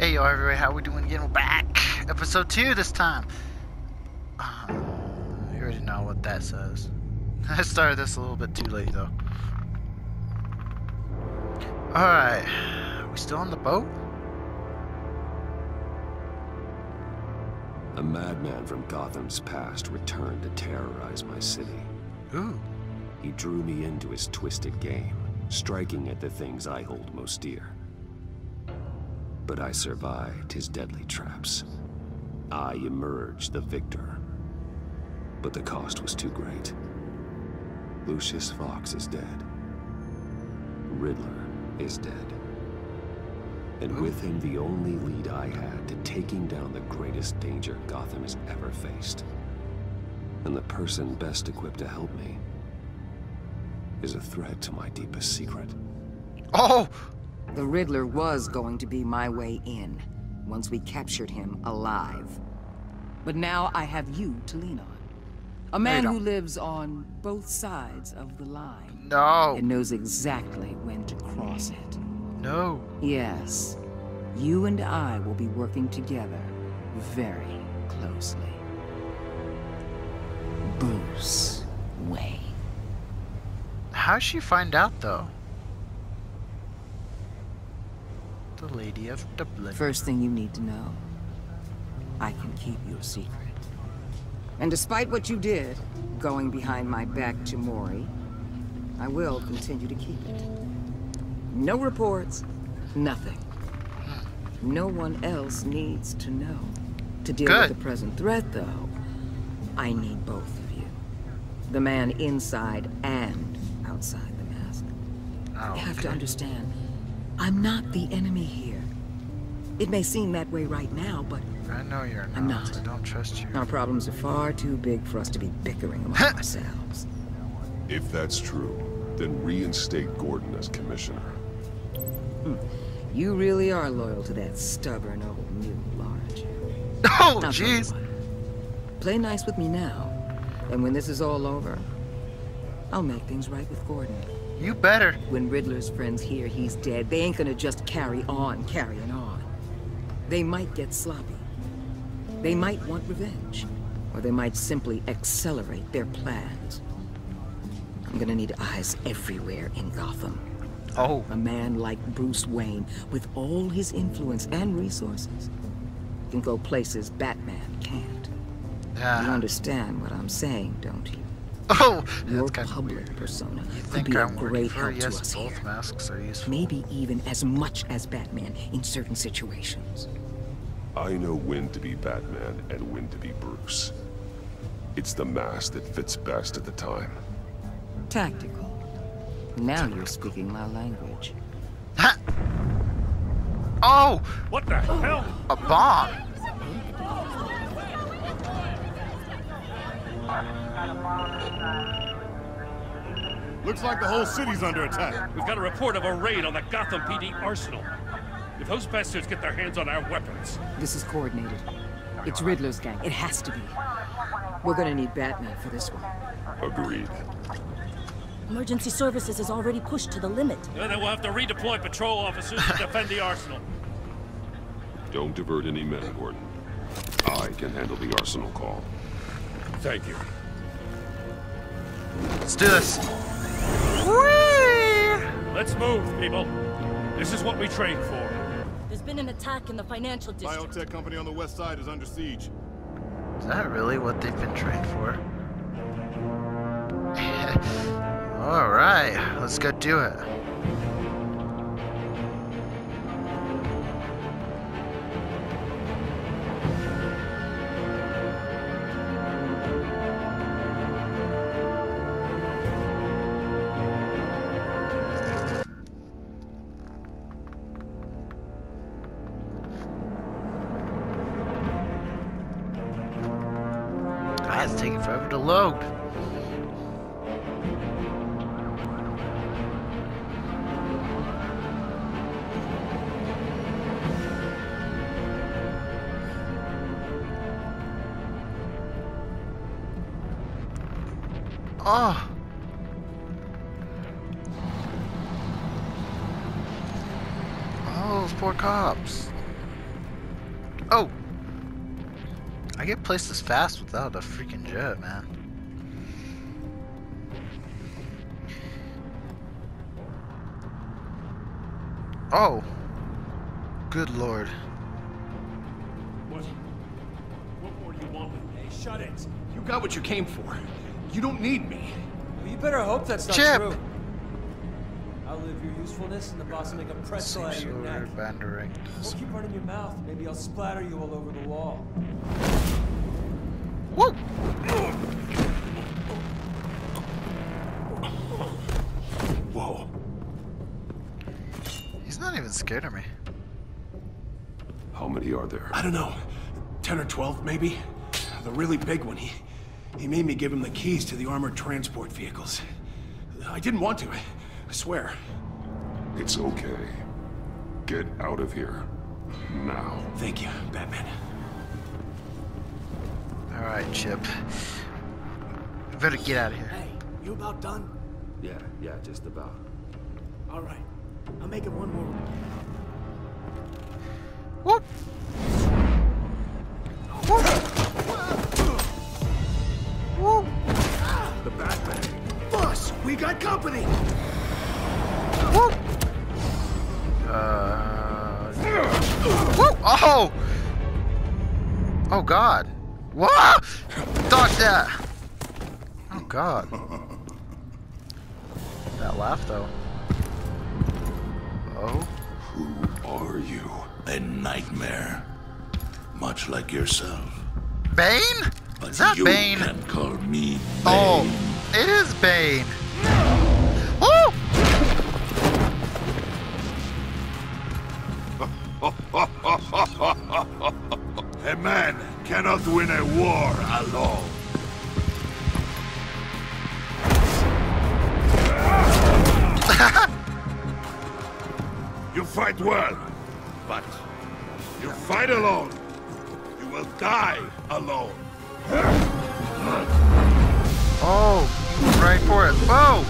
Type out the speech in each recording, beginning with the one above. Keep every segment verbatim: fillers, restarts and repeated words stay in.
Hey y'all, everybody, how we doing again? We're back! Episode two this time! Uh, you already know what that says. I started this a little bit too late though. Alright, we still on the boat? A madman from Gotham's past returned to terrorize my city. Ooh. He drew me into his twisted game, striking at the things I hold most dear. But I survived his deadly traps. I emerged the victor. But the cost was too great. Lucius Fox is dead. Riddler is dead. And with him the only lead I had to taking down the greatest danger Gotham has ever faced. And the person best equipped to help me is a threat to my deepest secret. Oh! The Riddler was going to be my way in, once we captured him alive. But now I have you to lean on. A man who lives on both sides of the line. No. And knows exactly when to cross it. No. Yes. You and I will be working together very closely. Bruce Wayne. How'd she find out, though? The Lady of Dublin. First thing you need to know, I can keep your secret. And despite what you did, going behind my back to Maury, I will continue to keep it. No reports, nothing. No one else needs to know. To deal Good. with the present threat, though, I need both of you. The man inside and outside the mask. Oh, you have okay. to understand, I'm not the enemy here. It may seem that way right now, but I know you're not. I'm not. I don't trust you. Our problems are far too big for us to be bickering among ourselves. If that's true, then reinstate Gordon as commissioner. Hmm. You really are loyal to that stubborn old mule, Large. Oh, jeez. Play nice with me now, and when this is all over, I'll make things right with Gordon. You better. When Riddler's friends hear he's dead, they ain't gonna just carry on carrying on. They might get sloppy. They might want revenge. Or they might simply accelerate their plans. I'm gonna need eyes everywhere in Gotham. Oh. A man like Bruce Wayne, with all his influence and resources, can go places Batman can't. Uh. You understand what I'm saying, don't you? Oh, your public weird. persona you could be I'm a great help yes, to us both here. Masks are useful. Maybe even as much as Batman in certain situations. I know when to be Batman and when to be Bruce. It's the mask that fits best at the time. Tactical. Now you're speaking my language. Ha! Oh! What the oh. hell? A bomb! Looks like the whole city's under attack. We've got a report of a raid on the Gotham P D arsenal. If those bastards get their hands on our weapons... This is coordinated. It's Riddler's gang. It has to be. We're gonna need Batman for this one. Agreed. Emergency services is already pushed to the limit. And then we'll have to redeploy patrol officers to defend the arsenal. Don't divert any men, Gordon. I can handle the arsenal call. Thank you. Let's do this. Whee! Let's move, people. This is what we train for. There's been an attack in the financial district. Biotech company on the west side is under siege. Is that really what they've been trained for? All right, let's go do it. Oh. Oh, those poor cops. Oh! I get places fast without a freaking jet, man. Oh! Good lord. What? What more do you want with me? Hey, shut it! You got what you came for. You don't need me. Well, you better hope that's not Chip. True. Outlive your usefulness and the boss will make a pretzel out of your neck. Well, keep running your mouth. Maybe I'll splatter you all over the wall. Whoa! Whoa. He's not even scared of me. How many are there? I don't know. Ten or twelve, maybe? The really big one. He, he made me give him the keys to the armored transport vehicles. I didn't want to. I swear. It's okay. Get out of here. Now. Thank you, Batman. Alright, Chip. I better get out of here. Hey, you about done? Yeah, yeah, just about. Alright. I'll make it one more. Whoop! Whoop! Whoop! The Batman. Boss, we got company! Whoop. Uh, whoop. Oh! Oh God! What? Dodge that! Oh God! That laugh though. Oh. Who are you? A nightmare, much like yourself. Bane? But is that you Bane? Can call me Bane. Oh, it is Bane. Oh! A man cannot win a war alone. You fight well, but you fight alone. You will die alone. Oh, right for it. Whoa!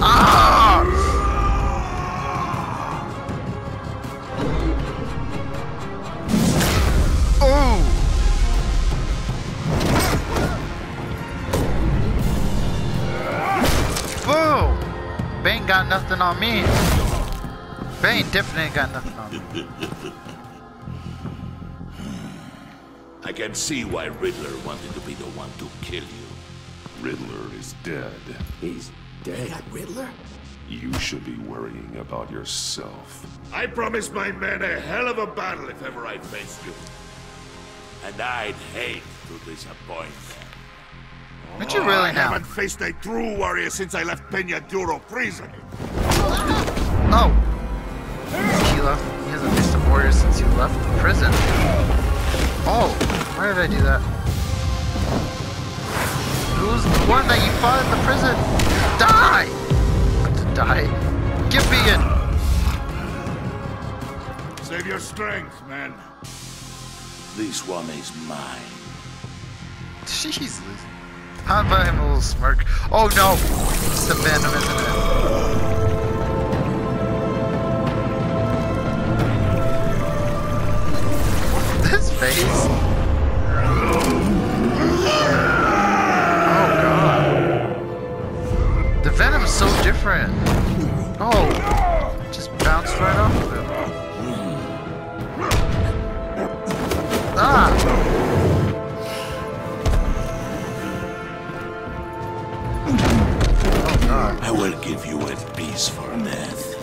Ah! Got nothing on me. Bane definitely ain't got nothing on me. I can see why Riddler wanted to be the one to kill you. Riddler is dead. He's dead. He got Riddler? You should be worrying about yourself. I promised my men a hell of a battle if ever I faced you. And I'd hate to disappoint them. Did you really now? I haven't faced a true warrior since I left Peña Duro prison. Oh. He left. He hasn't faced a warrior since he left the prison. Oh, why did I do that? Who's the one that you fought in the prison? Die! Die! Give me in! Save your strength, man. This one is mine. Jesus. How about him a little smirk? Oh no! It's the Venom, isn't it? This face? Oh god. The Venom's so different. Oh! Just bounced right off of him. Ah! I will give you a peaceful death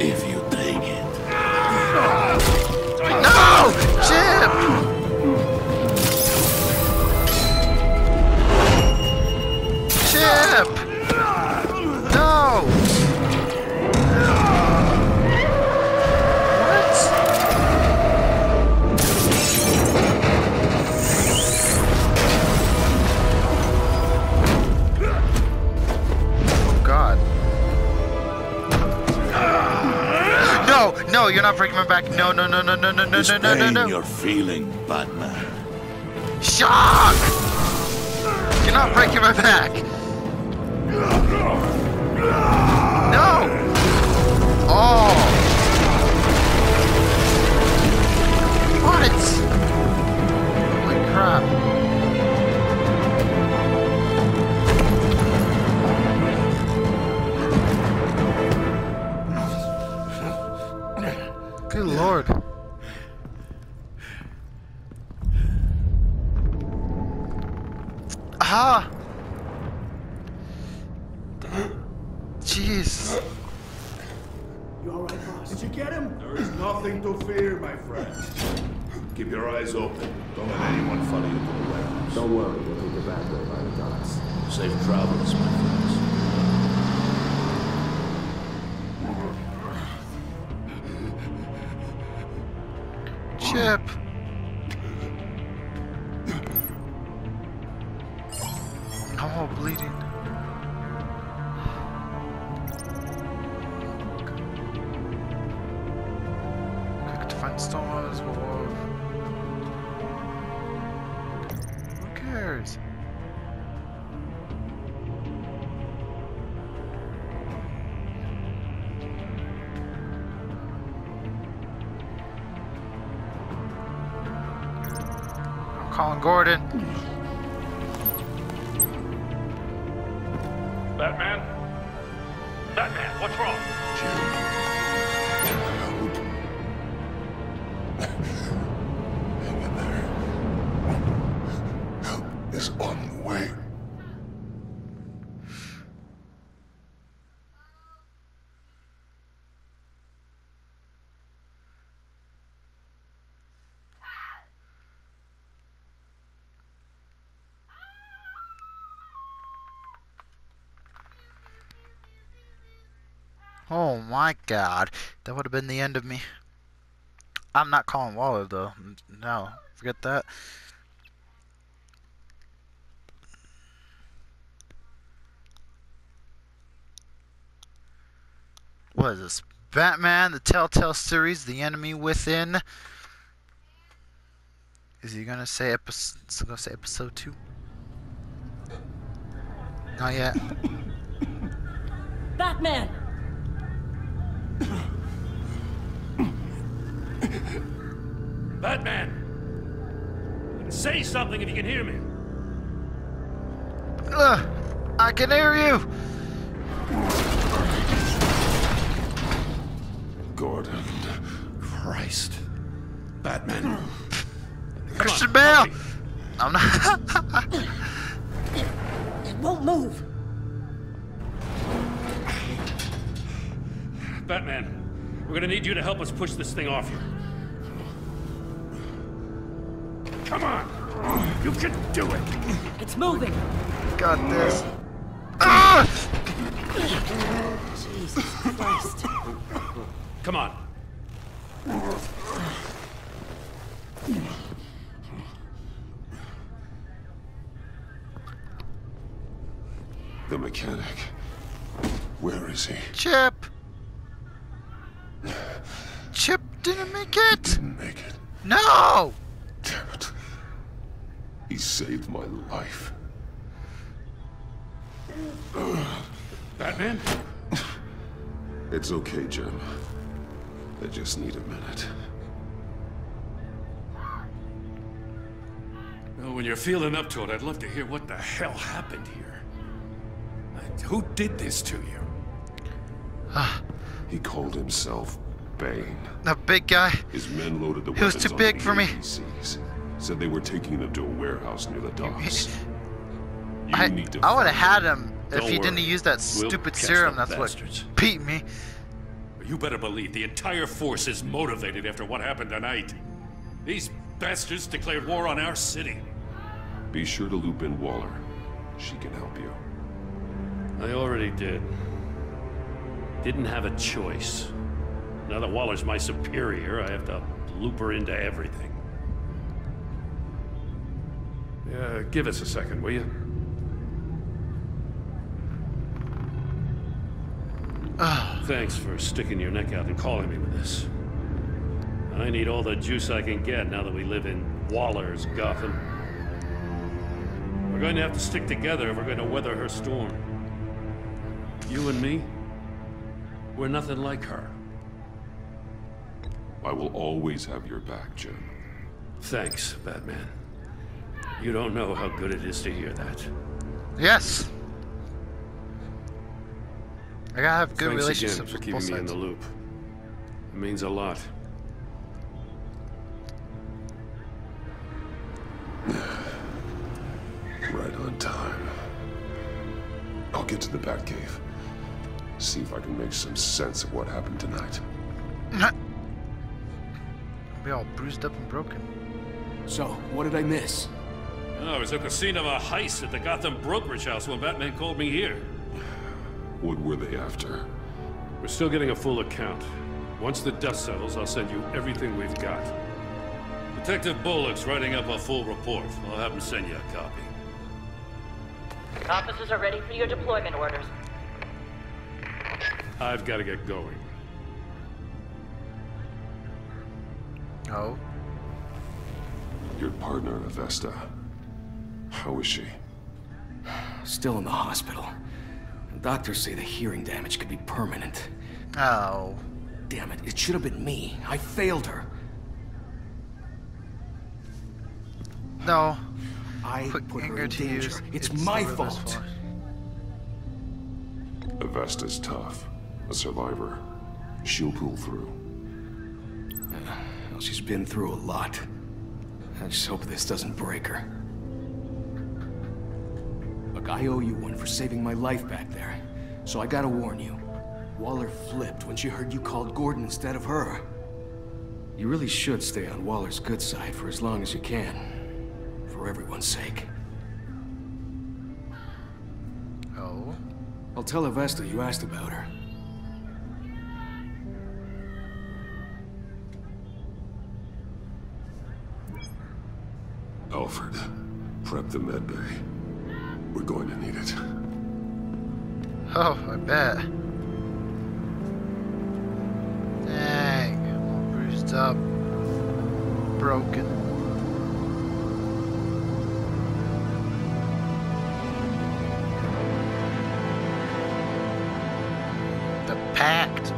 if you take it. No! Chip! Chip! No! No, no, you're not bringing me back. No, no, no, no, no, no, no, no, no, no, no. You're feeling, Batman. Shock! You're not breaking my back. No! Oh! Jeez. You all right, boss? Did you get him? There is nothing to fear, my friend. Keep your eyes open. Don't let anyone follow you to the warehouse. Don't worry, we'll take the back way by the docks. Safe travels, my friends. Chip. I'm all bleeding. Quick to find stones, Wolf. Who cares? Calling Gordon. Batman? Batman, what's wrong? Hang in there. Help is on the way. Oh my god, that would have been the end of me. I'm not calling Waller though. No, forget that. What is this? Batman, the Telltale series, The Enemy Within. Is he gonna say episode? Is he gonna say episode two? Not yet. Batman. Batman! Say something if you can hear me. Ugh, I can hear you! Gordon. Christ. Batman. Christian Bale! I'm not. it, it won't move. Batman, we're gonna need you to help us push this thing off here. Come on! You can do it! It's moving! Got this. Ah! Jesus Christ. Come on. The mechanic. Where is he? Chip! Chip didn't make it! He didn't make it. No! Damn it. He saved my life. Batman? It's okay, Jim. I just need a minute. Well, when you're feeling up to it, I'd love to hear what the hell happened here. Who did this to you? He called himself Bane. The big guy. His men loaded the weapons. He was too big for me. Said they were taking them to a warehouse near the docks. You I, need to I would have had him if he didn't use that stupid serum. That's what beat me. You better believe the entire force is motivated after what happened tonight. These bastards declared war on our city. Be sure to loop in Waller. She can help you. I already did. Didn't have a choice. Now that Waller's my superior, I have to loop her into everything. Yeah, give us a second, will you? Oh. Thanks for sticking your neck out and calling me with this. I need all the juice I can get now that we live in Waller's Gotham. We're going to have to stick together if we're going to weather her storm. You and me, we're nothing like her. I will always have your back, Jim. Thanks, Batman. You don't know how good it is to hear that. Yes. I gotta have good Thanks relationships again for with keeping both me sides. in the loop. It means a lot. Right on time. I'll get to the Batcave. See if I can make some sense of what happened tonight. I'll be all bruised up and broken. So, what did I miss? Oh, I was at the scene of a heist at the Gotham brokerage house when Batman called me here. What were they after? We're still getting a full account. Once the dust settles, I'll send you everything we've got. Detective Bullock's writing up a full report. I'll have him send you a copy. Officers are ready for your deployment orders. I've got to get going. Oh? Your partner, Avesta. How is she? Still in the hospital. Doctors say the hearing damage could be permanent. Oh. Damn it, it should have been me. I failed her. No. I put, put her in danger. Use. It's, it's my fault. Avesta's tough. A survivor. She'll pull through. Uh, well, she's been through a lot. I just hope this doesn't break her. I owe you one for saving my life back there, so I gotta warn you. Waller flipped when she heard you called Gordon instead of her. You really should stay on Waller's good side for as long as you can. For everyone's sake. Oh? I'll tell Avesta you asked about her. Alfred, prep the med bay. We're going to need it. Oh, I bet. Dang, I'm all bruised up, broken. The pact.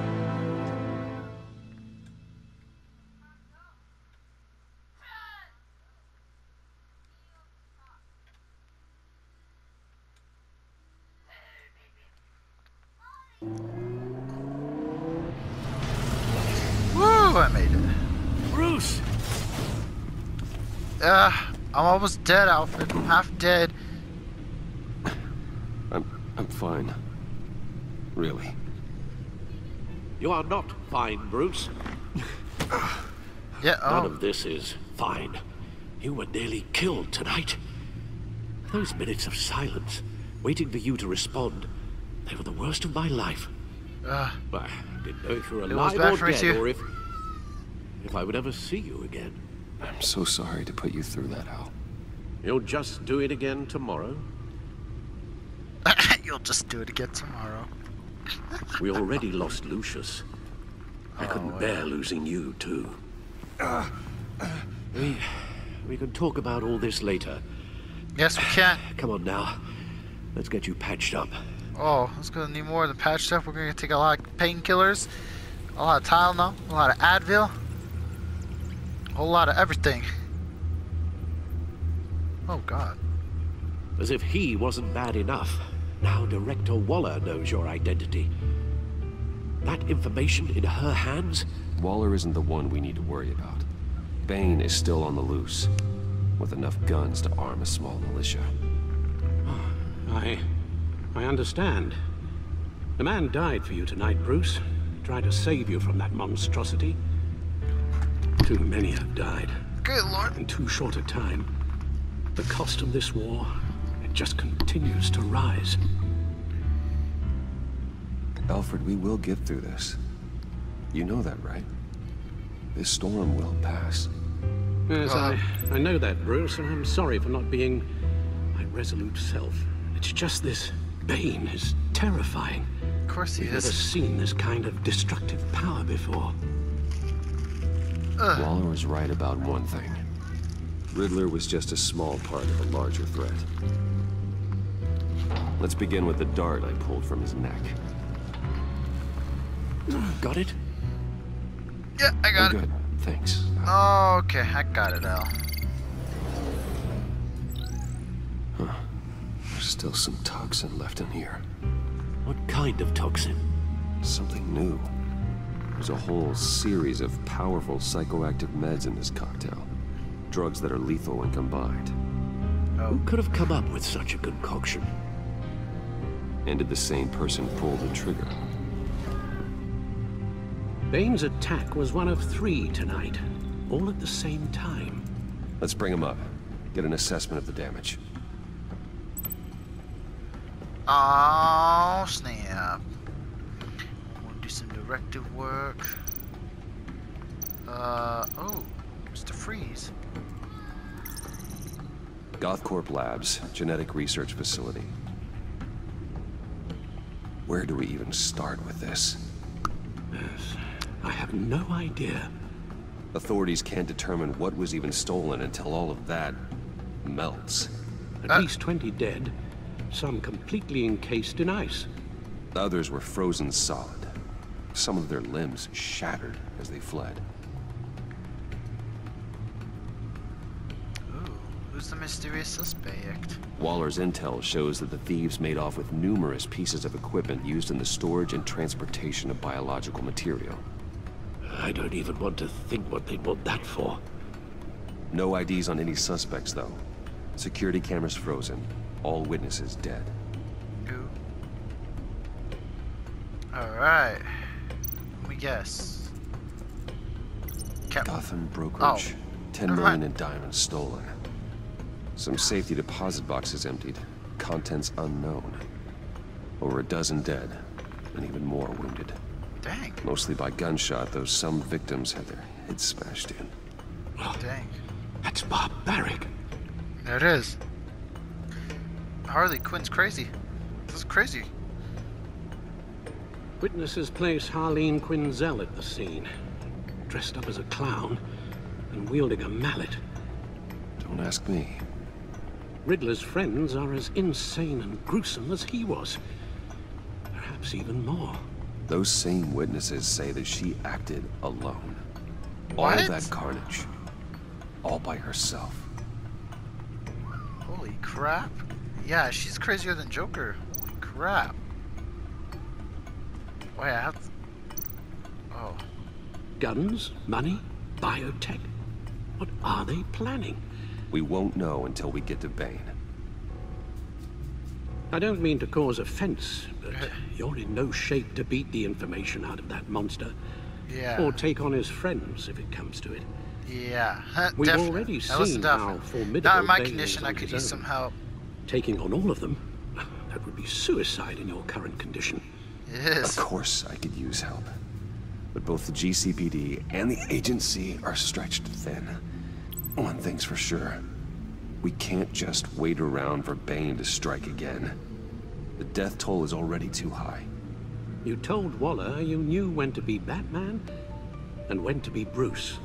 Uh, I'm almost dead, Alfred. I'm half dead. I'm... I'm fine. Really. You are not fine, Bruce. Yeah, oh. None of this is fine. You were nearly killed tonight. Those minutes of silence, waiting for you to respond, they were the worst of my life. Uh, I didn't know if you were alive or dead, or if... if I would ever see you again. I'm so sorry to put you through that, Al. You'll just do it again tomorrow? You'll just do it again tomorrow. We already lost Lucius. I oh, couldn't bear yeah. losing you, too. Uh, uh, we... we can talk about all this later. Yes, we can. Come on now. Let's get you patched up. Oh, it's gonna need more than patched up. We're gonna take a lot of painkillers, a lot of Tylenol, a lot of Advil. A whole lot of everything. Oh, God. As if he wasn't bad enough, now Director Waller knows your identity. That information in her hands? Waller isn't the one we need to worry about. Bane is still on the loose, with enough guns to arm a small militia. I... I understand. The man died for you tonight, Bruce. He tried to save you from that monstrosity. Too many have died. Good Lord. In too short a time. The cost of this war, it just continues to rise. Alfred, we will get through this. You know that, right? This storm will pass. Yes, uh, I, I know that, Bruce, and I'm sorry for not being my resolute self. It's just this Bane is terrifying. Of course he is. We've never seen this kind of destructive power before. Waller was right about one thing. Riddler was just a small part of a larger threat. Let's begin with the dart I pulled from his neck. Got it? Yeah, I got oh, it. Good, thanks. Oh, okay, I got it, Al. Huh. There's still some toxin left in here. What kind of toxin? Something new. There's a whole series of powerful psychoactive meds in this cocktail. Drugs that are lethal when combined. Oh. Who could have come up with such a concoction? And did the same person pull the trigger? Bane's attack was one of three tonight, all at the same time. Let's bring him up. Get an assessment of the damage. Oh, snap. We'll do some directive work. Uh, oh, Mister Freeze. GothCorp Labs, Genetic Research Facility. Where do we even start with this? Yes, I have no idea. Authorities can't determine what was even stolen until all of that melts. At uh. least twenty dead, some completely encased in ice. Others were frozen solid. Some of their limbs shattered as they fled. Ooh, who's the mysterious suspect? Waller's intel shows that the thieves made off with numerous pieces of equipment used in the storage and transportation of biological material. I don't even want to think what they bought that for. No I Ds on any suspects, though. Security cameras frozen. All witnesses dead. Ooh. All right. Let me guess. Cap Gotham brokerage. Oh. Ten million in diamonds stolen. Some safety deposit boxes emptied. Contents unknown. Over a dozen dead, and even more wounded. Dang. Mostly by gunshot, though some victims had their heads smashed in. Oh, dang. That's barbaric. There it is. Harley Quinn's crazy. This is crazy. Witnesses place Harleen Quinzel at the scene, dressed up as a clown and wielding a mallet. Don't ask me. Riddler's friends are as insane and gruesome as he was. Perhaps even more. Those same witnesses say that she acted alone. What? All that carnage. All by herself. Holy crap. Yeah, she's crazier than Joker. Holy crap. Wait, I have to... Oh. Guns, money, biotech. What are they planning? We won't know until we get to Bane. I don't mean to cause offense, but you're in no shape to beat the information out of that monster. Yeah. Or take on his friends if it comes to it. Yeah. Huh, we've definitely. already seen how formidable. Now in my Bane condition, I could use some help. Taking on all of them, that would be suicide in your current condition. Yes. Of course I could use help. But both the G C P D and the agency are stretched thin. One thing's for sure. We can't just wait around for Bane to strike again. The death toll is already too high. You told Waller you knew when to be Batman and when to be Bruce.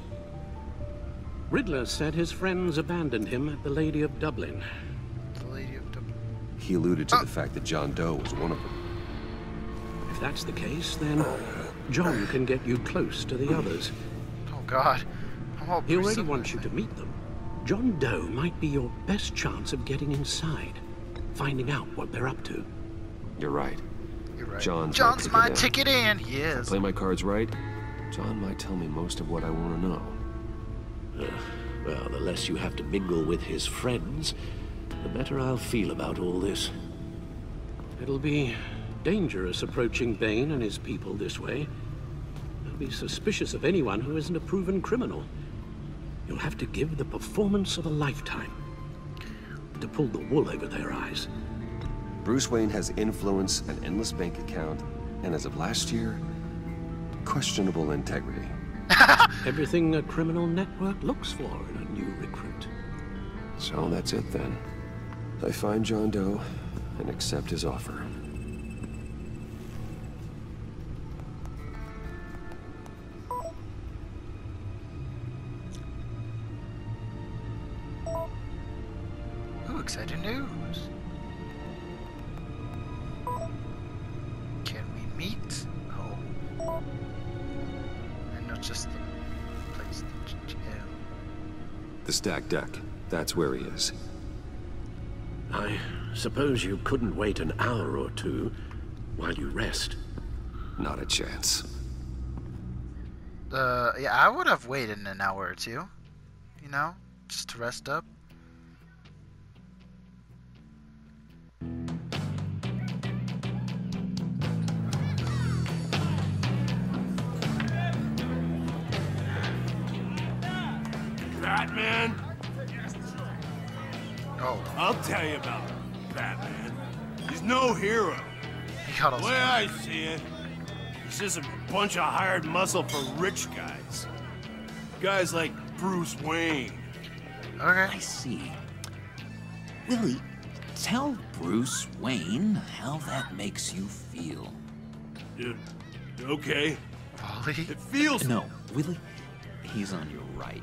Riddler said his friends abandoned him at the Lady of Dublin. The Lady of Dublin? He alluded to oh. the fact that John Doe was one of them. If that's the case, then John can get you close to the others. Oh, God. I'm he already wants you to meet them. John Doe might be your best chance of getting inside, finding out what they're up to. You're right. You're right. John's, John's my ticket in. Yes. If I play my cards right, John might tell me most of what I want to know. Uh, well, the less you have to mingle with his friends, the better I'll feel about all this. It'll be dangerous approaching Bane and his people this way. They'll be suspicious of anyone who isn't a proven criminal. You'll have to give the performance of a lifetime to pull the wool over their eyes. Bruce Wayne has influence, an endless bank account, and as of last year, questionable integrity. Everything a criminal network looks for in a new recruit. So that's it then. I find John Doe and accept his offer. Exciting news. Can we meet? Oh. And not just the place that you have. The stack deck. That's where he is. I suppose you couldn't wait an hour or two while you rest. Not a chance. Uh, yeah, I would have waited an hour or two. You know, just to rest up. Batman? Oh. I'll tell you about Batman. He's no hero. He got us. The way I see it, he's just a bunch of hired muscle for rich guys. Guys like Bruce Wayne. Okay. I see. Willie, tell Bruce Wayne how that makes you feel. Uh, okay. Ollie? It feels... No, Willie, he's on your right.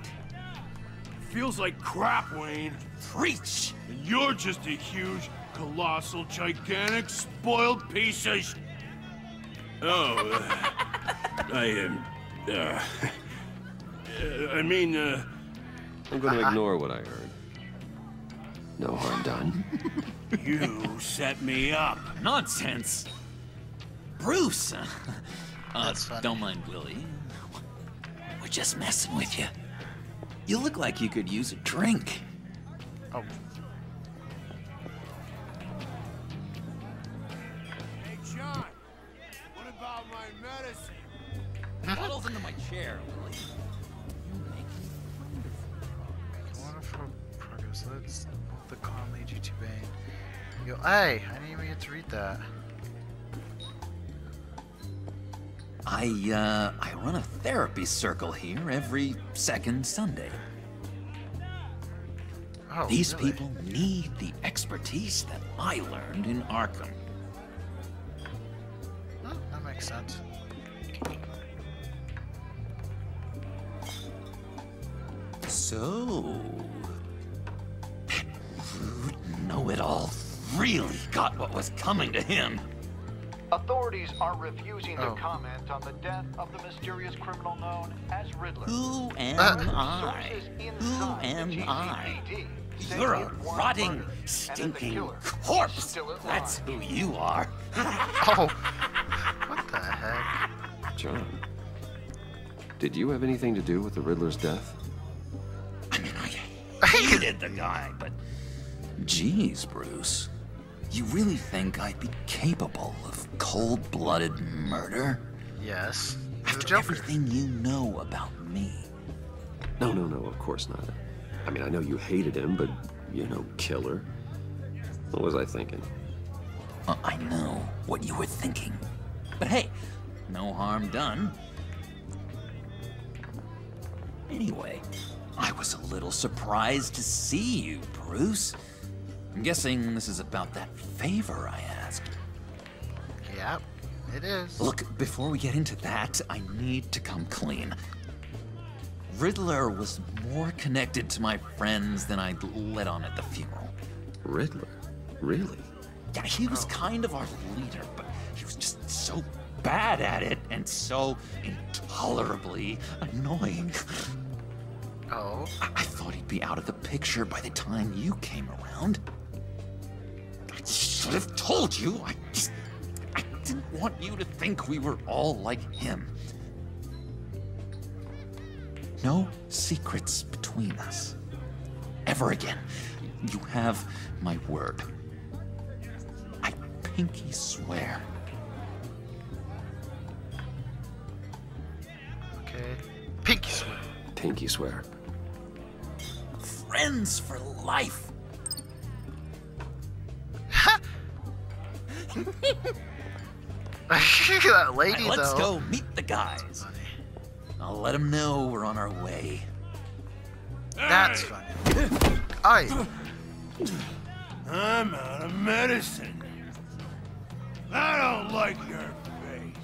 It feels like crap, Wayne. Preach! And you're just a huge, colossal, gigantic, spoiled piece of sh... Oh, uh, I am... Uh, uh, I mean, uh... I'm gonna uh-huh. ignore what I heard. No harm done. You set me up. Nonsense! Bruce! Uh, That's funny. Don't mind Willie. We're just messing with you. You look like you could use a drink. Oh. Hey, John! What about my medicine? Bottles into my chair, Willie. You make wonderful progress. Wonderful progress. Let's... The calm lead you to Bane. Yo, hey, I didn't even get to read that. I uh, I run a therapy circle here every second Sunday. Oh, These really? people need the expertise that I learned in Arkham. Well, that makes sense. So. Know-it-all really got what was coming to him. Authorities are refusing oh. to comment on the death of the mysterious criminal known as Riddler. Who am uh. I? Who am I? You're a rotting, stinking corpse. That's who you are. Oh, what the heck? John, did you have anything to do with the Riddler's death? I mean, I hated the guy, but... Jeez, Bruce. You really think I'd be capable of cold-blooded murder? Yes. After everything you know about me. No, no, no, of course not. I mean, I know you hated him, but, you know, killer. What was I thinking? Uh, I know what you were thinking. But hey, no harm done. Anyway, I was a little surprised to see you, Bruce. I'm guessing this is about that favor I asked. Yep, it is. Look, before we get into that, I need to come clean. Riddler was more connected to my friends than I'd let on at the funeral. Riddler? Really? Yeah, he was oh. kind of our leader, but he was just so bad at it and so intolerably annoying. Oh? I, I thought he'd be out of the picture by the time you came around. I should have told you. I just... I didn't want you to think we were all like him. No secrets between us. Ever again. You have my word. I pinky swear. Okay. Pinky swear. Pinky swear. Friends for life. Ha! That lady, right, let's though. go meet the guys. I'll let them know we're on our way. Hey. That's funny. I. I'm out of medicine. I don't like your face.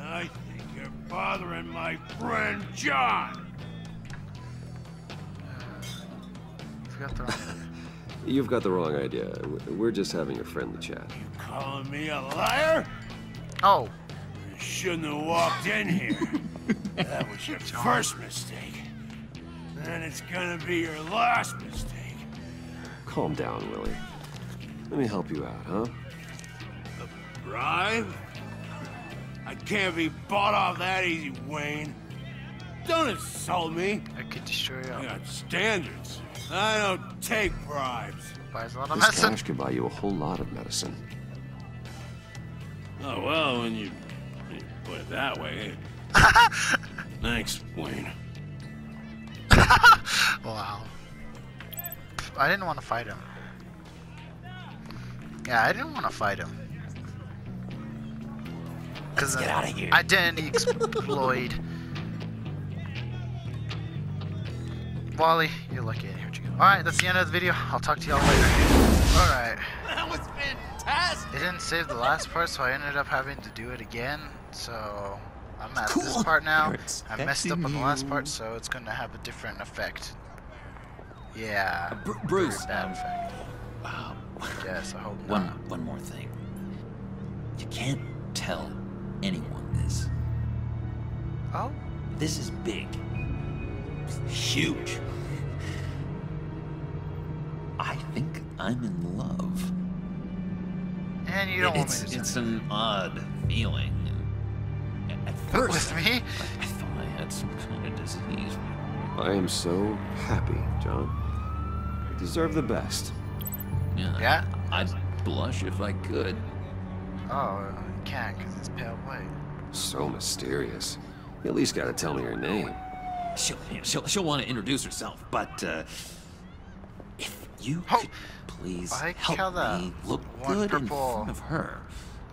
I think you're bothering my friend John. Got the You've got the wrong idea. We're just having a friendly chat. You calling me a liar? Oh. You shouldn't have walked in here. That was your first mistake. And it's gonna be your last mistake. Calm down, Willie. Let me help you out, huh? A bribe? I can't be bought off that easy, Wayne. Don't insult me. I could destroy you. I got standards. I don't take bribes. Buys a lot of this medicine. Cash can buy you a whole lot of medicine. Oh, well, when you, when you put it that way. Thanks, Wayne. Wow. I didn't want to fight him. Yeah, I didn't want to fight him. Cause Let's get out of here. Identity exploit. Wally, you're lucky I didn't hurt you. Alright, that's the end of the video. I'll talk to y'all later. Alright. That was fantastic! It didn't save the last part, so I ended up having to do it again. So, I'm at cool. this part now. I messed up on the last part, so it's going to have a different effect. Yeah. Uh, Br Bruce. Bad effect. Wow. Yes, I hope not. One, one more thing. You can't tell anyone this. Oh? This is big. Huge. I think I'm in love. And you don't it's, want me to It's an odd feeling. At first, with me? I, I thought I had some kind of disease. I am so happy, John. I deserve the best. Yeah? yeah? I'd blush if I could. Oh, you can't because it's pale white. So mysterious. You at least gotta tell me her name. She'll, she'll, she'll want to introduce herself, but uh, if you oh, could please I help me look good in front of her,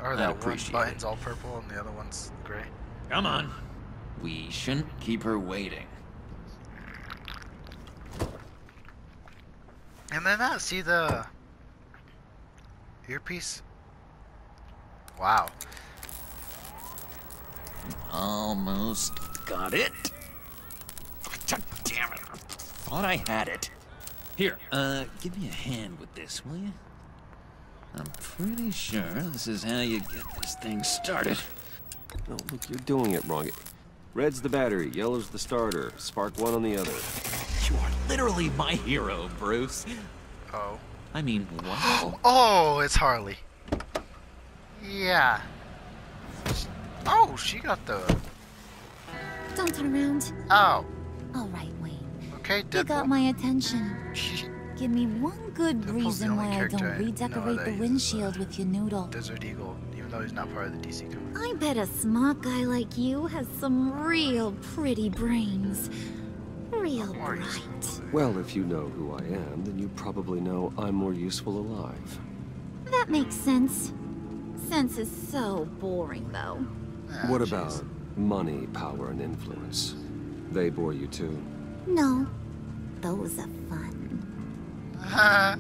or that I'd appreciate one button's it. all purple and the other one's gray. Come on. We shouldn't keep her waiting. And then that, see the earpiece? Wow. Almost got it. God damn it. I thought I had it. Here, uh, give me a hand with this, will you? I'm pretty sure this is how you get this thing started. No, look, you're doing it wrong. Red's the battery, yellow's the starter, spark one on the other. You are literally my hero, Bruce. Oh. I mean, wow. Oh, it's Harley. Yeah. Oh, she got the... Don't turn around. Oh. All right, Wayne. Okay, Deadpool. You got my attention. Give me one good Deadpool's reason why I don't redecorate I the windshield uh, with your noodle. Desert Eagle, even though he's not part of the D C Comics. I bet a smart guy like you has some real pretty brains. Real bright. Well, if you know who I am, then you probably know I'm more useful alive. That makes sense. Sense is so boring, though. Ah, what geez. about money, power, and influence? They bore you too. No, those are fun. Uh-huh.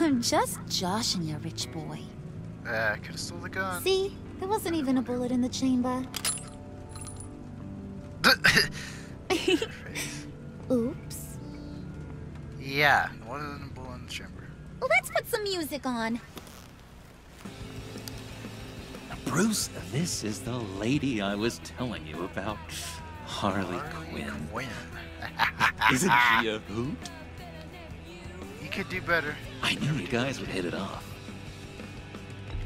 I'm just joshing you, rich boy. Uh, I could have stole the gun. See, there wasn't even a bullet in the chamber. Oops. Yeah, wasn't a bullet in the chamber. Well, let's put some music on. Bruce, this is the lady I was telling you about, Harley, Harley Quinn. Quinn. Isn't she a hoot? You could do better. I knew you guys would hit it off.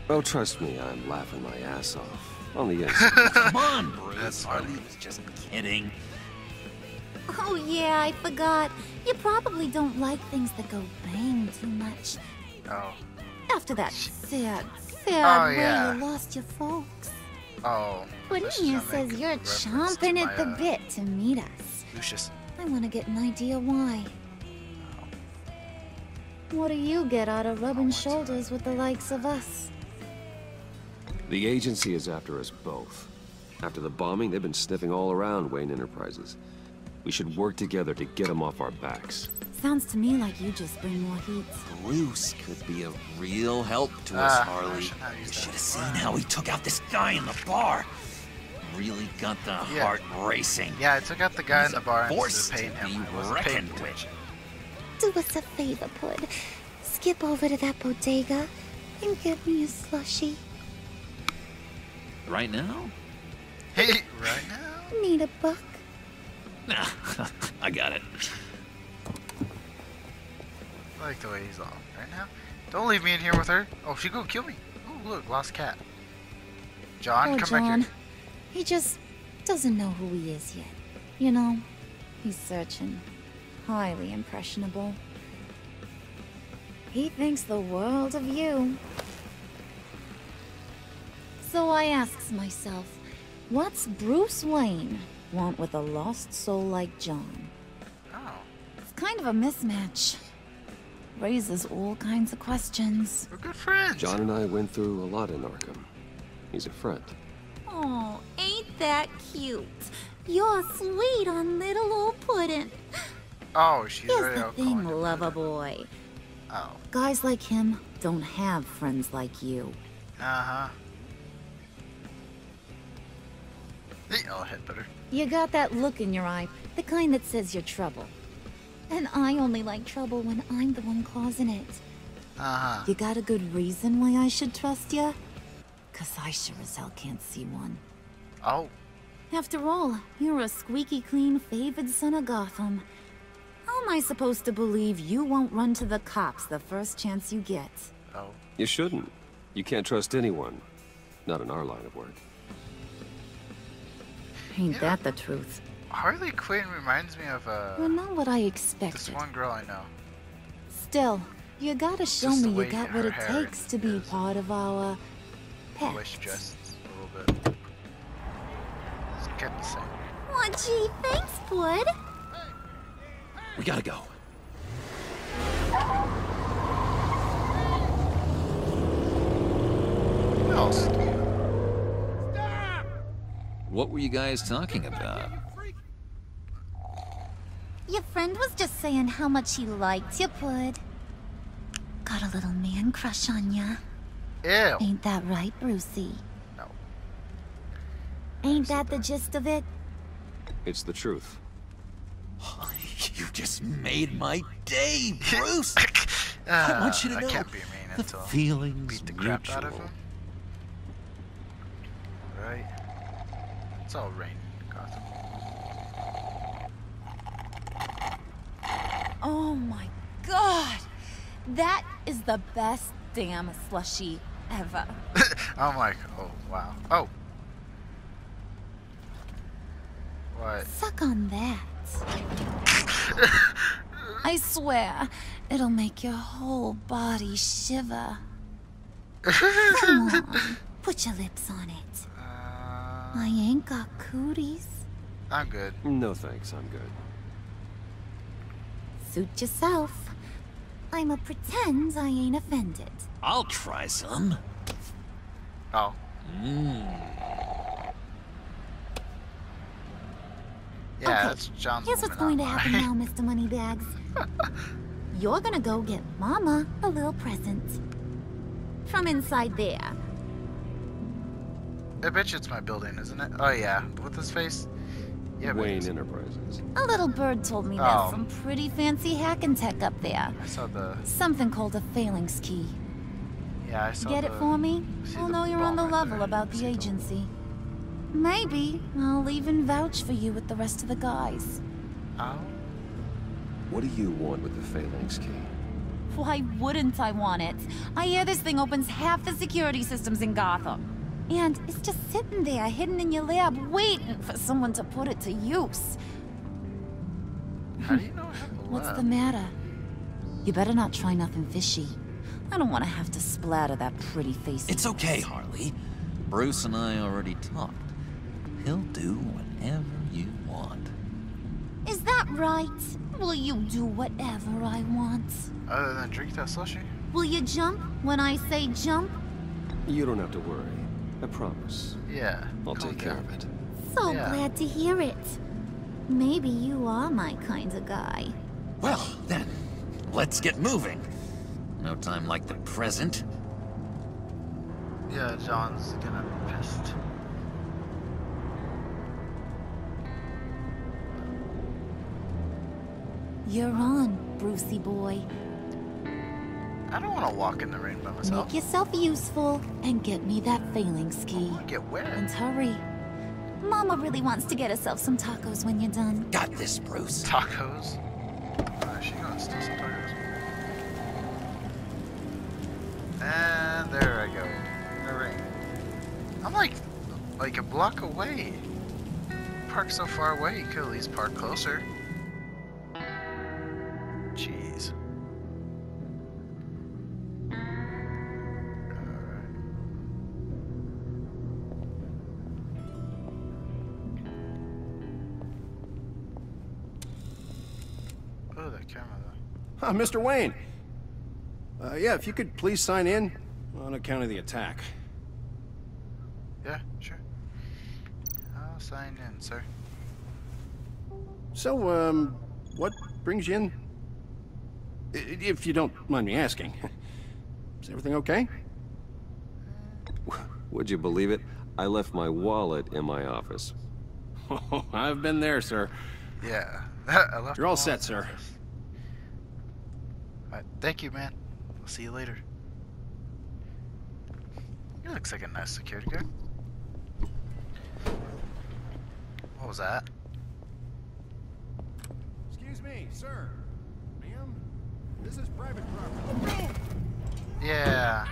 Oh, trust me, I'm laughing my ass off. On the inside. Come on, Bruce. That's Harley was just kidding. Oh yeah, I forgot. You probably don't like things that go bang too much. Oh. After that sad. Oh, yeah. You lost your folks. Oh. Bonilla says you're chomping at the bit to meet us. Lucius. I want to get an idea why. What do you get out of rubbing shoulders with the likes of us? The agency is after us both. After the bombing, they've been sniffing all around Wayne Enterprises. We should work together to get them off our backs. Sounds to me like you just bring more heat. Bruce could be a real help to uh, us, Harley. Should you should have seen how he took out this guy in the bar. Really got the yeah. heart racing. Yeah, I took out the guy He's in the bar and paid him. I wasn't paying attention. Do us a favor, Pud. Skip over to that bodega and get me a slushie. Right now? Hey, right now? Need a buck? Nah, I got it. I like the way he's on right now. Don't leave me in here with her. Oh, she gonna kill me. Oh, look, lost cat. John, oh, come John. back here. He just doesn't know who he is yet. You know, he's searching. Highly impressionable. He thinks the world of you. So I asks myself, what's Bruce Wayne want with a lost soul like John. Oh. It's kind of a mismatch. Raises all kinds of questions. We're good friends. John and I went through a lot in Arkham. He's a friend. Oh, ain't that cute? You're sweet on little old Puddin'. Oh, she's really out calling him. Here's the thing, lover boy. Oh. Guys like him don't have friends like you. Uh-huh. They all hit better. You got that look in your eye, the kind that says you're trouble. And I only like trouble when I'm the one causing it. Uh-huh. You got a good reason why I should trust you? Because I sure as hell can't see one. Oh. After all, you're a squeaky clean favored son of Gotham. How am I supposed to believe you won't run to the cops the first chance you get? Oh. You shouldn't. You can't trust anyone. Not in our line of work. Ain't yeah. that the truth? Harley Quinn reminds me of a... Uh, well, not what I expected. This one girl I know. Still, you gotta show me you got what it takes to be part of our... pact. Wish just a little bit. Let's get this in. Well, gee, thanks, Bud. We gotta go. No. Stop! What were you guys talking about? Your friend was just saying how much he liked you, Bud. Got a little man crush on ya. Ew. Ain't that right, Brucey? No. Ain't that the gist of it? It's the truth. You just made my day, Bruce! uh, I want you to know, I can't be mean the all. feeling's Beat the mutual. Crap out of him. Right. It's all rain, Gotham. Oh my god! That is the best damn slushy ever. I'm like, oh wow. Oh! What? Suck on that. I swear, it'll make your whole body shiver. Come on, put your lips on it. Uh, I ain't got cooties. I'm good. No thanks, I'm good. Suit yourself. I'ma pretend I ain't offended. I'll try some. Oh. Mmm. Yeah, okay, that's John's here's what's going to happen now, Mister Moneybags. You're gonna go get Mama a little present. From inside there. I bet you it's my building, isn't it? Oh yeah, with this face? Yeah, Wayne Enterprises. A little bird told me oh. there's some pretty fancy hack and tech up there. I saw the... Something called a phalanx key. Yeah, I saw Get the... it for me? I'll know you're on the level about the agency. Maybe I'll even vouch for you with the rest of the guys. Oh? What do you want with the phalanx key? Why wouldn't I want it? I hear this thing opens half the security systems in Gotham. And it's just sitting there, hidden in your lab, waiting for someone to put it to use. How do you know I have a lab? What's the matter? You better not try nothing fishy. I don't want to have to splatter that pretty face. It's okay, Harley. Bruce and I already talked. He'll do whatever you want. Is that right? Will you do whatever I want? Other than drink that slushy? Will you jump when I say jump? You don't have to worry. I promise. Yeah. I'll take care of it. So yeah. glad to hear it. Maybe you are my kind of guy. Well, then, let's get moving. No time like the present. Yeah, John's gonna be pissed. You're on, Brucey boy. I don't want to walk in the rain by myself. Make yourself useful and get me that phalanx key. Get wet. And hurry. Mama really wants to get herself some tacos when you're done. Got this, Bruce. Tacos? Uh, she gonna steal some tacos. And there I go. The rain. I'm like, like a block away. Park so far away, you could at least park closer. camera though. Huh, Mister Wayne. Uh, yeah, if you could please sign in on account of the attack. Yeah, sure. I'll sign in, sir. So, um, what brings you in? If you don't mind me asking. Is everything okay? Would you believe it? I left my wallet in my office. Oh, I've been there, sir. Yeah. I left You're all set, sir. All right, thank you, man. I'll see you later. He looks like a nice security guard. What was that? Excuse me, sir. Ma'am, this is private property. Yeah.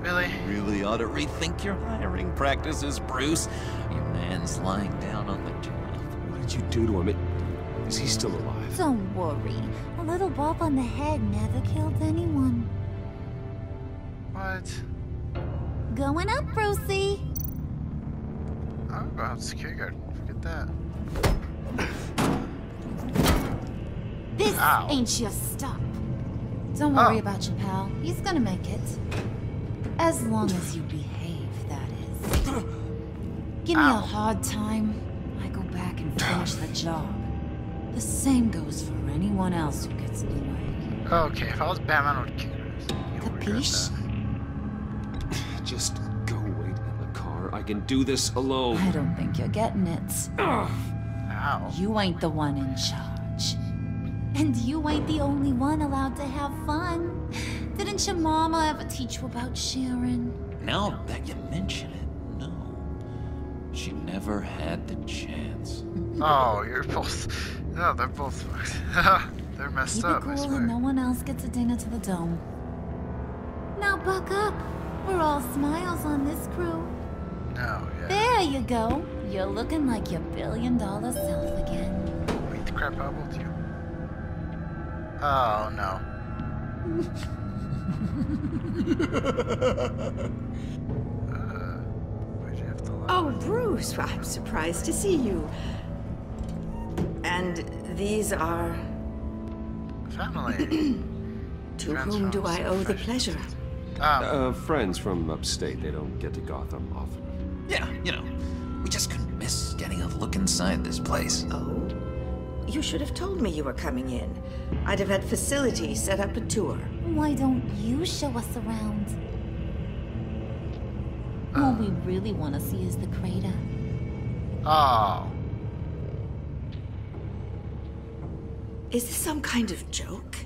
Really? You really ought to rethink your hiring practices, Bruce. Your man's lying down on the job. What did you do to him? It, is he still alive? Don't worry. A little bop on the head never killed anyone. What? Going up, Brucey. I'm about security guard. Forget that. This Ow. ain't your stop. Don't worry oh. about your pal. He's gonna make it. As long as you behave, that is. Give me Ow. a hard time, I go back and finish the job. The same goes for anyone else who gets in the way. Okay, if I was Batman, I would kick her ass. Capiche? Just go wait in the car. I can do this alone. I don't think you're getting it. Ow. You ain't the one in charge. And you ain't the only one allowed to have fun. Didn't your mama ever teach you about sharing? Now that you mention it, no. She never had the chance. Oh, you're both... No, they're both fucked. They're messed Keep up, cool I swear. And no one else gets a ding to the dome. Now buck up. We're all smiles on this crew. No, yeah. There you go. You're looking like your billion-dollar self again. Wait, the crap hobbled you. Oh, no. uh, have to oh, Bruce, well, I'm surprised to see you. And these are... Family. To whom do I owe the pleasure? Um, uh, friends from upstate. They don't get to Gotham often. Yeah, you know, we just couldn't miss getting a look inside this place. Oh, you should have told me you were coming in. I'd have had facilities set up a tour. Why don't you show us around? Uh. All we really want to see is the crater. Oh. Is this some kind of joke?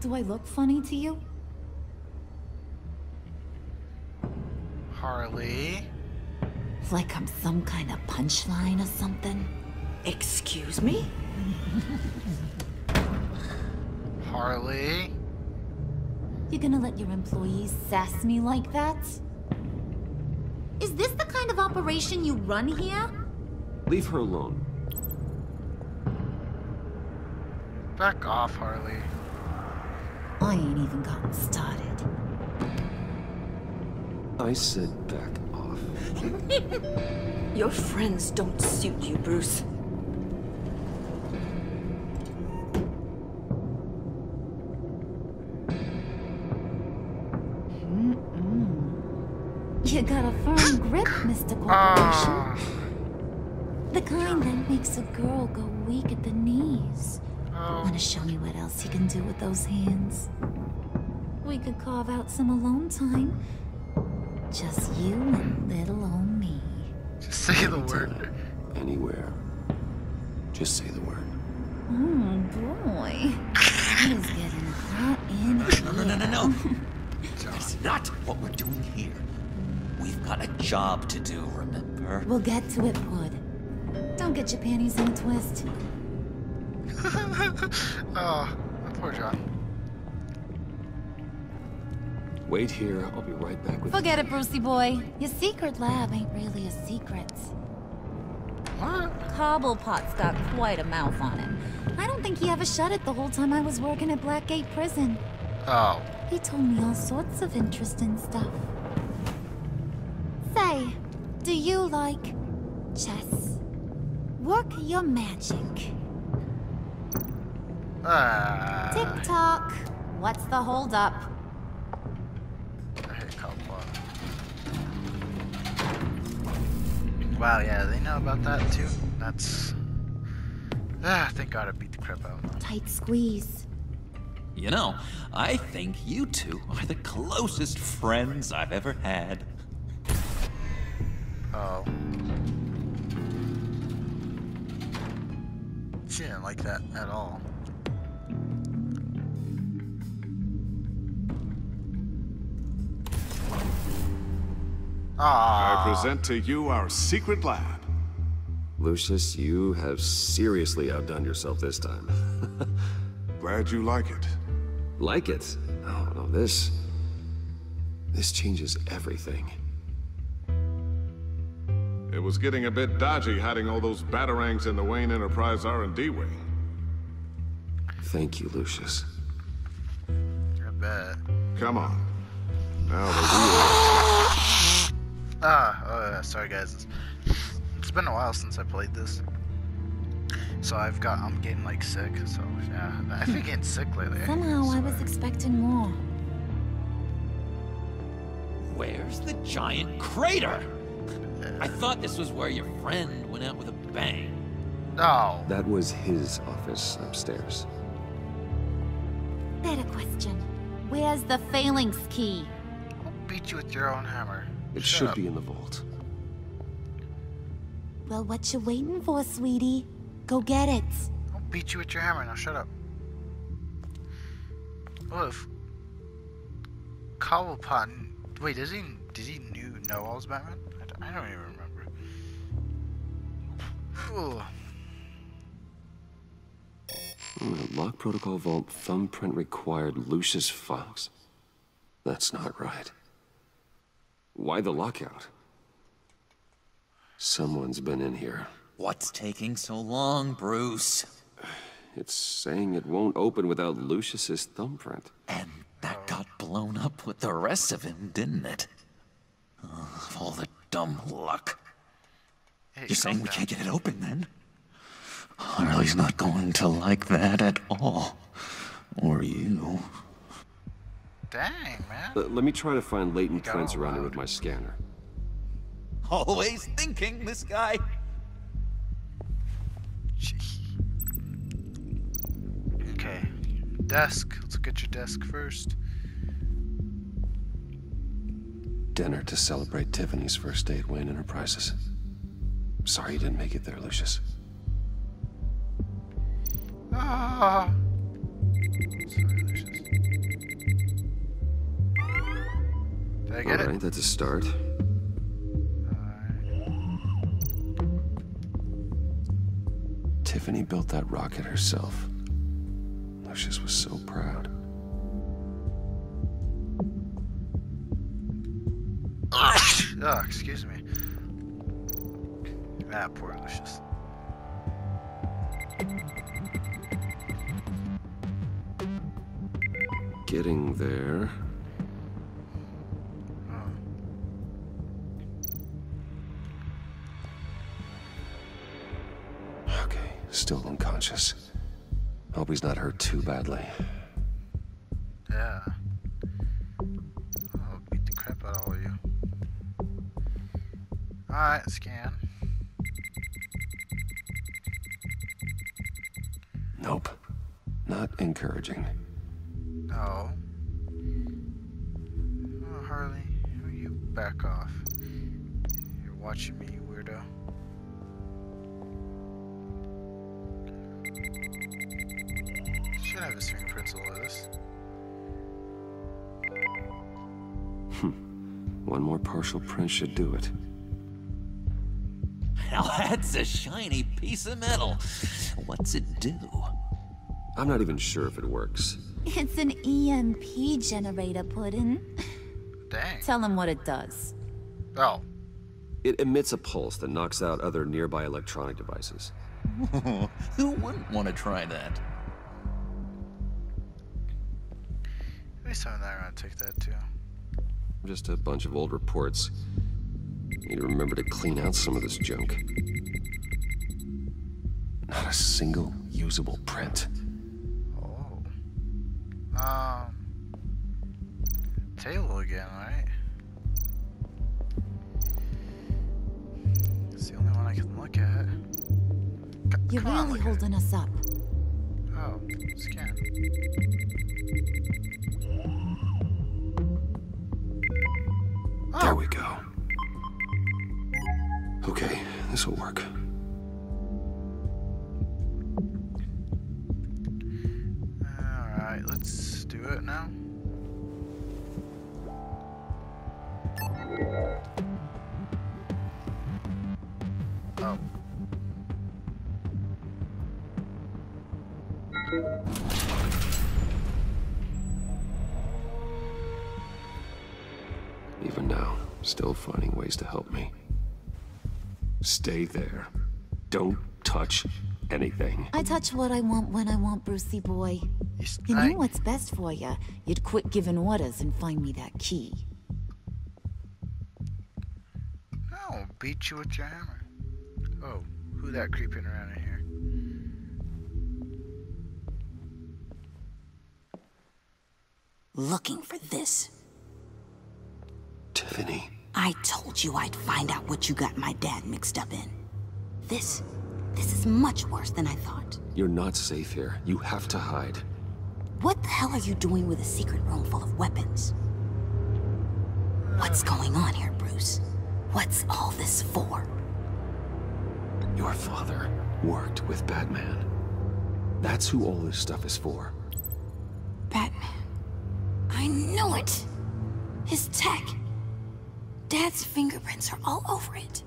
Do I look funny to you? Harley? It's like I'm some kind of punchline or something. Excuse me? Harley? You're gonna let your employees sass me like that? Is this the kind of operation you run here? Leave her alone. Back off, Harley. I ain't even gotten started. I said back off. Your friends don't suit you, Bruce. You got a firm grip, Mister Corporation. The kind that makes a girl go weak at the knees. Wanna show me what else you can do with those hands? We could carve out some alone time. Just you and little old me. Just say the word. Anywhere. Just say the word. Oh boy. He's getting hot in here. No, no, no, no, no, no. That's not what we're doing here. We've got a job to do, remember? We'll get to it, Wood. Don't get your panties in a twist. Oh, poor John. Wait here, I'll be right back with you. Forget it, Brucey boy. Your secret lab ain't really a secret. What? Cobblepot's got quite a mouth on him. I don't think he ever shut it the whole time I was working at Blackgate Prison. Oh. He told me all sorts of interesting stuff. Say, do you like chess? Work your magic. Ah. Tick tock. What's the hold up? Here comes one. Wow, yeah, they know about that too. That's. Ah, thank God I beat the crap out of them. Tight squeeze. You know, I think you two are the closest friends I've ever had. Oh. She didn't like that at all. Aww. I present to you our secret lab. Lucius, you have seriously outdone yourself this time. Glad you like it. Like it? Oh, no, this... This changes everything. It was getting a bit dodgy hiding all those Batarangs in the Wayne Enterprise R and D wing. Thank you, Lucius. I bet. Come on. Now the wheel. Ah, oh yeah, sorry guys. It's been a while since I played this. So I've got, I'm getting like sick, so yeah. I've been getting sick lately. Somehow so. I was expecting more. Where's the giant crater? I thought this was where your friend went out with a bang. No. Oh. That was his office upstairs. Better question. Where's the phalanx key? I'll beat you with your own hammer. It Shut should up. be in the vault. Well, what you waiting for, sweetie? Go get it. I'll beat you with your hammer. Now shut up. What if Cobblepot... Wait, does he, did he knew, know all was Batman? I don't even remember. Ooh. Mm, lock protocol vault thumbprint required Lucius Fox. That's not right. Why the lockout? Someone's been in here. What's taking so long, Bruce? It's saying it won't open without Lucius's thumbprint. And that got blown up with the rest of him, didn't it? Oh, all the dumb luck. Hey, You're saying we down. can't get it open, then? Harley's not going to like that at all. Or you. Dang, man. L let me try to find latent trends around it with my scanner. Always thinking, this guy. Jeez. Okay. Desk. Let's get your desk first. Dinner to celebrate Tiffany's first day at Wayne Enterprises. Sorry you didn't make it there, Lucius. Ah. Sorry, Lucius. Did I get it? Alright, that's a start. Alright. Tiffany built that rocket herself. Lucius was so proud. Oh, excuse me. Ah, poor Lucius. Getting there. Oh. Okay, still unconscious. Hope he's not hurt too badly. Yeah. I'll beat the crap out of all of you. Alright, scan. Nope. Not encouraging. No. Oh, Harley, will you back off? You're watching me, you weirdo. Should have his fingerprints all over this. Hmm. One more partial print should do it. Now that's a shiny piece of metal. What's it do? I'm not even sure if it works. It's an E M P generator, Puddin'. Dang. Tell them what it does. Oh. It emits a pulse that knocks out other nearby electronic devices. Who wouldn't want to try that? Maybe someone that around take that too. Just a bunch of old reports. Need to remember to clean out some of this junk. Not a single usable print. Telltale again, right? It's the only one I can look at. C You're come really on, holding us up. Oh, scan. Oh. There we go. Okay, this will work. Alright, let's do it now. Oh. Even now, still finding ways to help me. Stay there. Don't touch anything. I touch what I want when I want, Brucey boy. You know what's best for you. You'd quit giving orders and find me that key. I'll beat you with your hammer. Oh, who that creeping around in here? Looking for this. Tiffany. I told you I'd find out what you got my dad mixed up in. This, this is much worse than I thought. You're not safe here. You have to hide. What the hell are you doing with a secret room full of weapons? What's going on here, Bruce? What's all this for? Your father worked with Batman. That's who all this stuff is for. Batman. I knew it! His tech. Dad's fingerprints are all over it.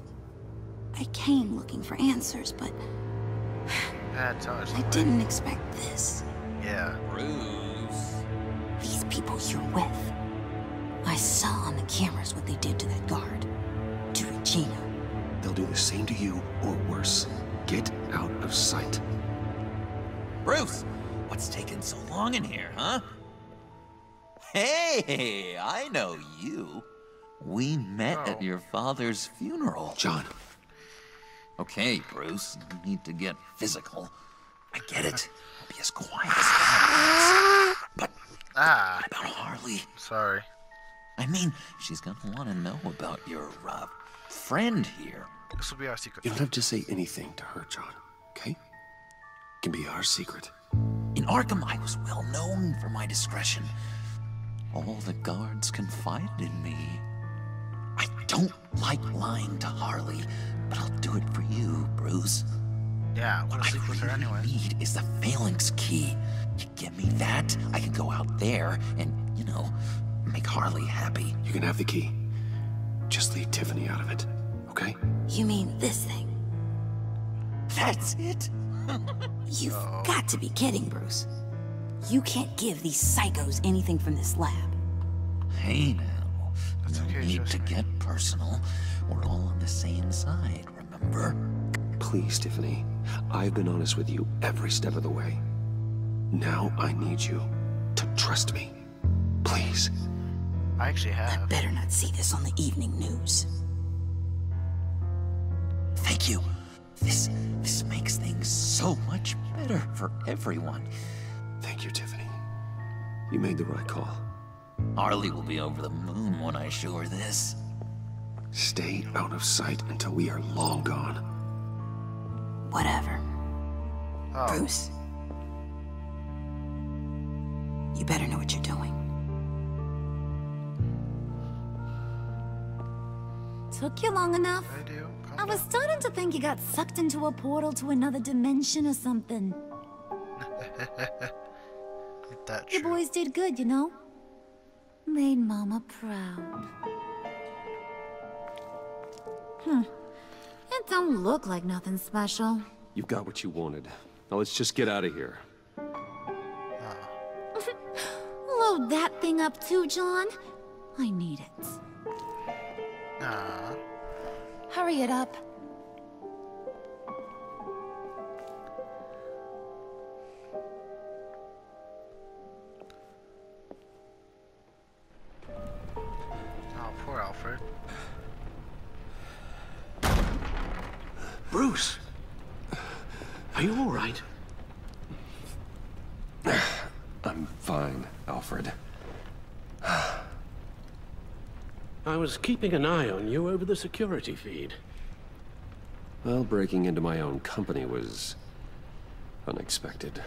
I came looking for answers, but I didn't expect this. Yeah, Bruce. These people you're with. I saw on the cameras what they did to that guard, to Regina. They'll do the same to you, or worse. Get out of sight. Bruce, what's taking so long in here, huh? Hey, I know you. We met oh. at your father's funeral. John. Okay, Bruce, you need to get physical. I get it. I'll be as quiet as that. But ah, about Harley? Sorry. I mean, she's going to want to know about your uh, friend here. This will be our secret. You don't have to say anything to her, John, okay? It can be our secret. In Arkham, I was well known for my discretion. All the guards confided in me. I don't like lying to Harley, but I'll do it for you, Bruce. Yeah, what I really anyway. need is the phalanx key. You get me that, I can go out there and, you know, make Harley happy. You can have the key. Just leave Tiffany out of it, okay? You mean this thing? That's it? You've oh. got to be kidding, Bruce. You can't give these psychos anything from this lab. Hey, now. No okay, need to me. get personal. We're all on the same side, remember? Please, Tiffany. I've been honest with you every step of the way. Now I need you to trust me. Please. I actually have. I better not see this on the evening news. Thank you. This, this makes things so much better for everyone. Thank you, Tiffany. You made the right call. Harley will be over the moon when I show her this. Stay out of sight until we are long gone. Whatever. Oh. Bruce. You better know what you're doing. Took you long enough. I do. I was starting to think you got sucked into a portal to another dimension or something. That's true. The boys did good, you know. Made Mama proud. Hmm. It don't look like nothing special. You've got what you wanted. Now let's just get out of here. Uh. Load that thing up too, John. I need it. Uh. Hurry it up. Poor Alfred. Bruce! Are you all right? I'm fine, Alfred. I was keeping an eye on you over the security feed. Well, breaking into my own company was unexpected.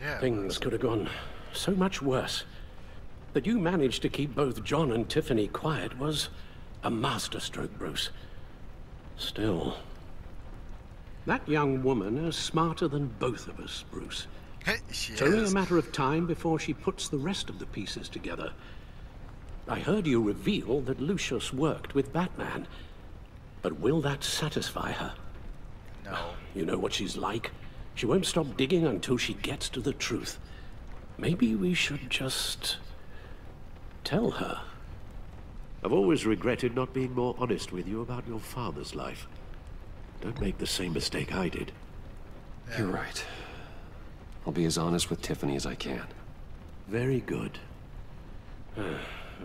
Yeah, things could have gone so much worse. That you managed to keep both John and Tiffany quiet was a masterstroke, Bruce. Still, that young woman is smarter than both of us, Bruce. It's only a matter of time before she puts the rest of the pieces together. I heard you reveal that Lucius worked with Batman. But will that satisfy her? No. You know what she's like. She won't stop digging until she gets to the truth. Maybe we should just tell her. I've always regretted not being more honest with you about your father's life. Don't make the same mistake I did. Yeah. You're right. I'll be as honest with Tiffany as I can. Very good. Uh,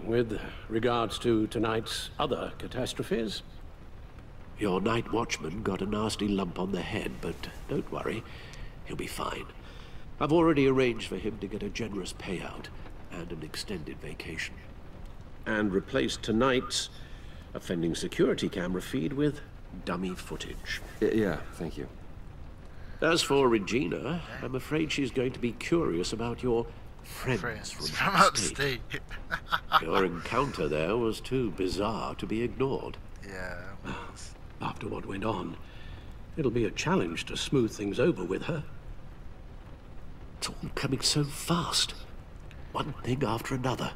with regards to tonight's other catastrophes? Your night watchman got a nasty lump on the head, but don't worry. He'll be fine. I've already arranged for him to get a generous payout and an extended vacation. And replace tonight's offending security camera feed with dummy footage. Yeah, thank you. As for Regina, I'm afraid she's going to be curious about your friends, friends from, from upstate. upstate. Your encounter there was too bizarre to be ignored. Yeah, it was. After what went on, it'll be a challenge to smooth things over with her. It's all coming so fast. One thing after another.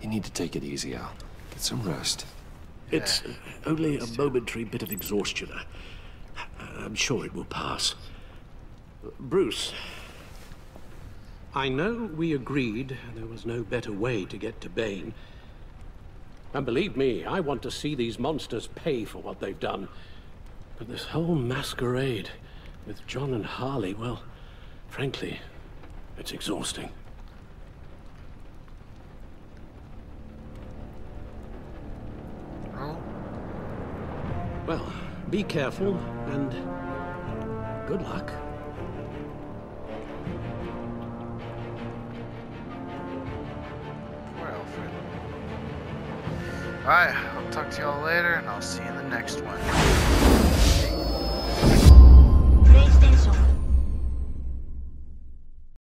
You need to take it easy, Al. Get some rest. Yeah, it's only a momentary bit of exhaustion. I'm sure it will pass. Bruce. I know we agreed there was no better way to get to Bane. And believe me, I want to see these monsters pay for what they've done. But this whole masquerade with John and Harley, well, frankly, it's exhausting. Well, be careful, and good luck. Poor Alfred. Alright, I'll talk to y'all later, and I'll see you in the next one.